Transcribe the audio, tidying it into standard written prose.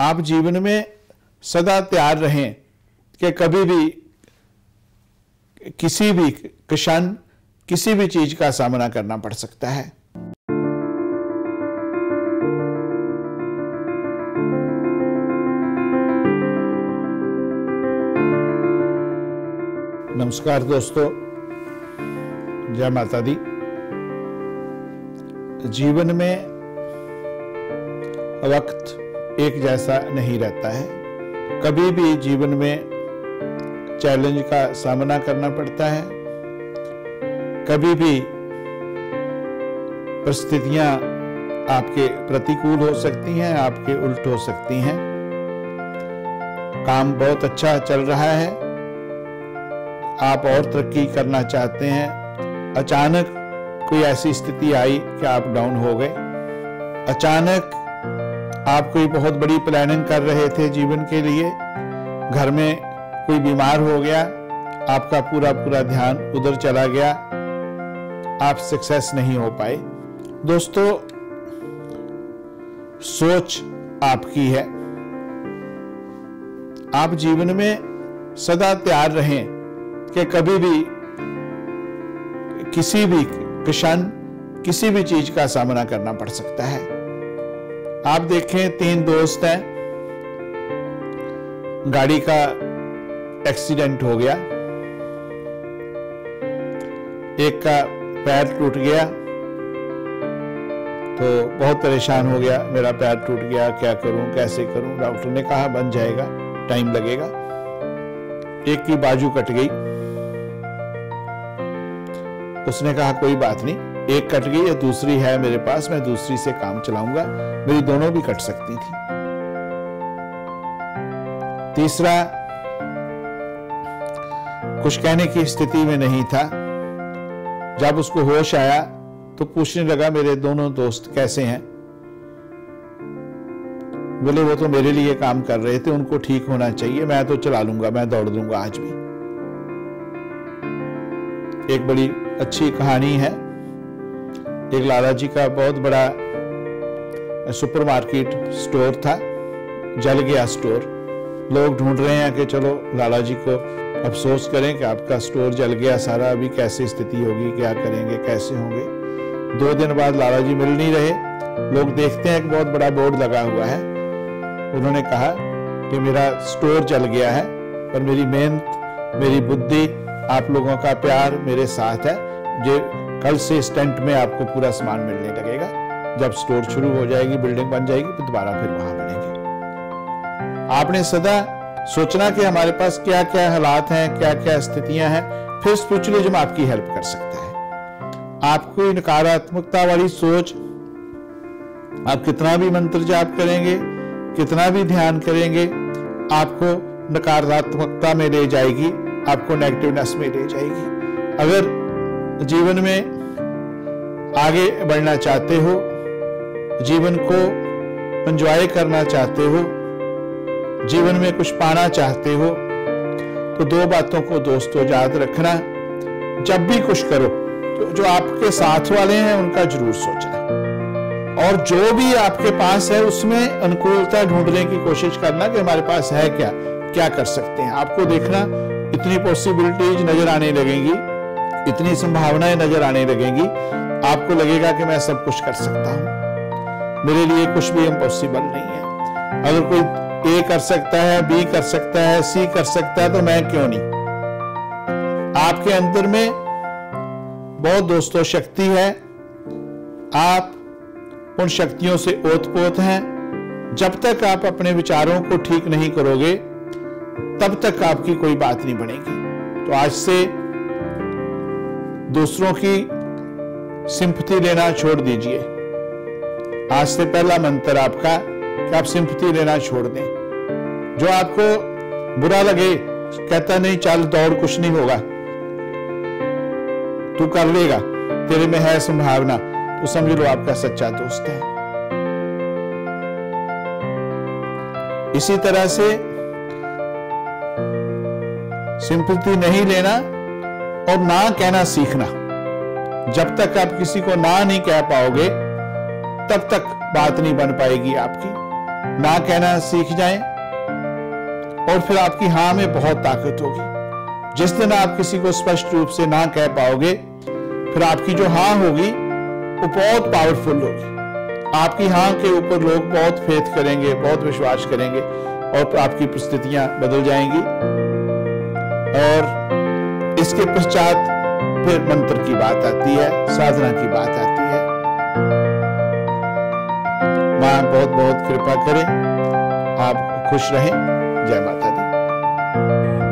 आप जीवन में सदा तैयार रहें कि कभी भी किसी भी क्षण किसी भी चीज का सामना करना पड़ सकता है। नमस्कार दोस्तों, जय माता दी। जीवन में वक्त एक जैसा नहीं रहता है, कभी भी जीवन में चैलेंज का सामना करना पड़ता है, कभी भी परिस्थितियां आपके प्रतिकूल हो सकती हैं, आपके उल्ट हो सकती हैं। काम बहुत अच्छा चल रहा है, आप और तरक्की करना चाहते हैं, अचानक कोई ऐसी स्थिति आई कि आप डाउन हो गए। अचानक आप कोई बहुत बड़ी प्लानिंग कर रहे थे जीवन के लिए, घर में कोई बीमार हो गया, आपका पूरा ध्यान उधर चला गया, आप सक्सेस नहीं हो पाए। दोस्तों, सोच आपकी है। आप जीवन में सदा तैयार रहें कि कभी भी किसी भी क्षण किसी भी चीज का सामना करना पड़ सकता है। आप देखें, 3 दोस्त हैं, गाड़ी का एक्सीडेंट हो गया, एक का पैर टूट गया तो बहुत परेशान हो गया, मेरा पैर टूट गया, क्या करूं कैसे करूं। डॉक्टर ने कहा बन जाएगा, टाइम लगेगा। एक की बाजू कट गई, उसने कहा कोई बात नहीं, एक कट गई है दूसरी है मेरे पास, मैं दूसरी से काम चलाऊंगा, मेरी दोनों भी कट सकती थी। तीसरा कुछ कहने की स्थिति में नहीं था, जब उसको होश आया तो पूछने लगा मेरे दोनों दोस्त कैसे हैं। बोले वो तो मेरे लिए काम कर रहे थे, उनको ठीक होना चाहिए, मैं तो चला लूंगा, मैं दौड़ दूंगा आज भी। एक बड़ी अच्छी कहानी है, एक लाला जी का बहुत बड़ा सुपरमार्केट स्टोर था, जल गया स्टोर। लोग ढूंढ रहे हैं कि चलो लाला जी को अफसोस करें कि आपका स्टोर जल गया सारा, अभी कैसी स्थिति होगी, क्या करेंगे, कैसे होंगे। 2 दिन बाद लाला जी मिल नहीं रहे, लोग देखते हैं एक बहुत बड़ा बोर्ड लगा हुआ है। उन्होंने कहा कि मेरा स्टोर जल गया है पर मेरी मेहनत, मेरी बुद्धि, आप लोगों का प्यार मेरे साथ है, जो कल से इस टेंट में आपको पूरा सामान मिलने लगेगा। जब स्टोर शुरू हो जाएगी, बिल्डिंग बन जाएगी, तो दोबारा फिर वहां मिलेंगे। आपने सदा सोचना कि हमारे पास क्या क्या हालात हैं, क्या क्या स्थितियां हैं, फिर स्पिरिचुअलिज्म आपकी हेल्प कर सकता है। आपको नकारात्मकता वाली सोच, आप कितना भी मंत्र जाप करेंगे, कितना भी ध्यान करेंगे, आपको नकारात्मकता में ले जाएगी, आपको नेगेटिवनेस में ले जाएगी। अगर जीवन में आगे बढ़ना चाहते हो, जीवन को एंजॉय करना चाहते हो, जीवन में कुछ पाना चाहते हो, तो 2 बातों को दोस्तों याद रखना। जब भी कुछ करो तो जो आपके साथ वाले हैं उनका जरूर सोचना, और जो भी आपके पास है उसमें अनुकूलता ढूंढने की कोशिश करना कि हमारे पास है क्या, क्या कर सकते हैं। आपको देखना इतनी पॉसिबिलिटीज नजर आने लगेंगी, इतनी संभावनाएं नजर आने लगेंगी, आपको लगेगा कि मैं सब कुछ कर सकता हूं, मेरे लिए कुछ भी इम्पॉसिबल नहीं है। अगर कोई ए कर सकता है, बी कर सकता है, सी कर सकता है, तो मैं क्यों नहीं। आपके अंदर में बहुत दोस्तों शक्ति है, आप उन शक्तियों से ओतपोत हैं। जब तक आप अपने विचारों को ठीक नहीं करोगे तब तक आपकी कोई बात नहीं बनेगी। तो आज से दूसरों की सिंपैथी लेना छोड़ दीजिए। आज से पहला मंत्र आपका कि आप सिंपैथी लेना छोड़ दें। जो आपको बुरा लगे, कहता नहीं चल दौड़, कुछ नहीं होगा, तू कर लेगा, तेरे में है संभावना, तो समझ लो आपका सच्चा दोस्त है। इसी तरह से सिंपैथी नहीं लेना और ना कहना सीखना। जब तक आप किसी को ना नहीं कह पाओगे तब तक बात नहीं बन पाएगी आपकी। ना कहना सीख जाएं और फिर आपकी हाँ में बहुत ताकत होगी। जिस दिन आप किसी को स्पष्ट रूप से ना कह पाओगे, फिर आपकी जो हाँ होगी वो बहुत पावरफुल होगी। आपकी हाँ के ऊपर लोग बहुत फेथ करेंगे, बहुत विश्वास करेंगे और आपकी परिस्थितियां बदल जाएंगी। और इसके पश्चात फिर मंत्र की बात आती है, साधना की बात आती है। मां बहुत बहुत कृपा करें, आप खुश रहें। जय माता दी।